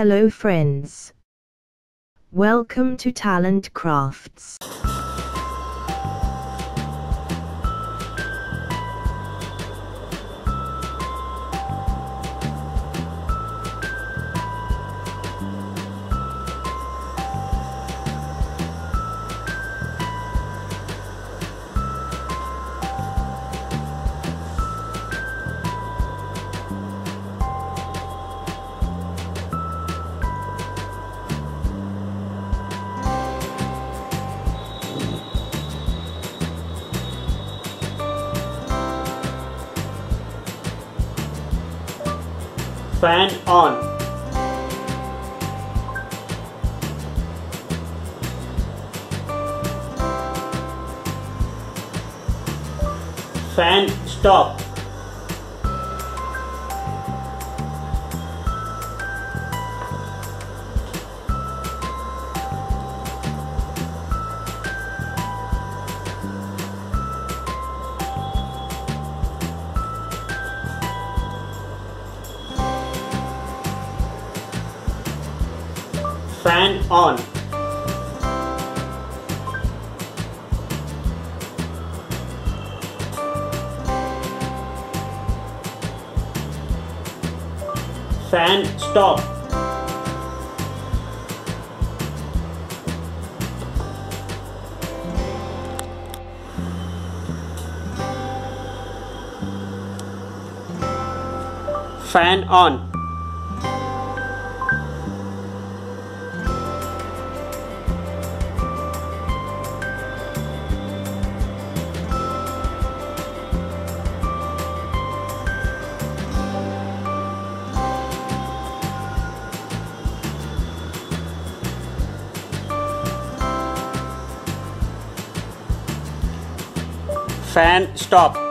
Hello friends. Welcome to Talent Craftz. Fan on. Fan stop. Fan on. Fan stop. Fan on. Fan stop.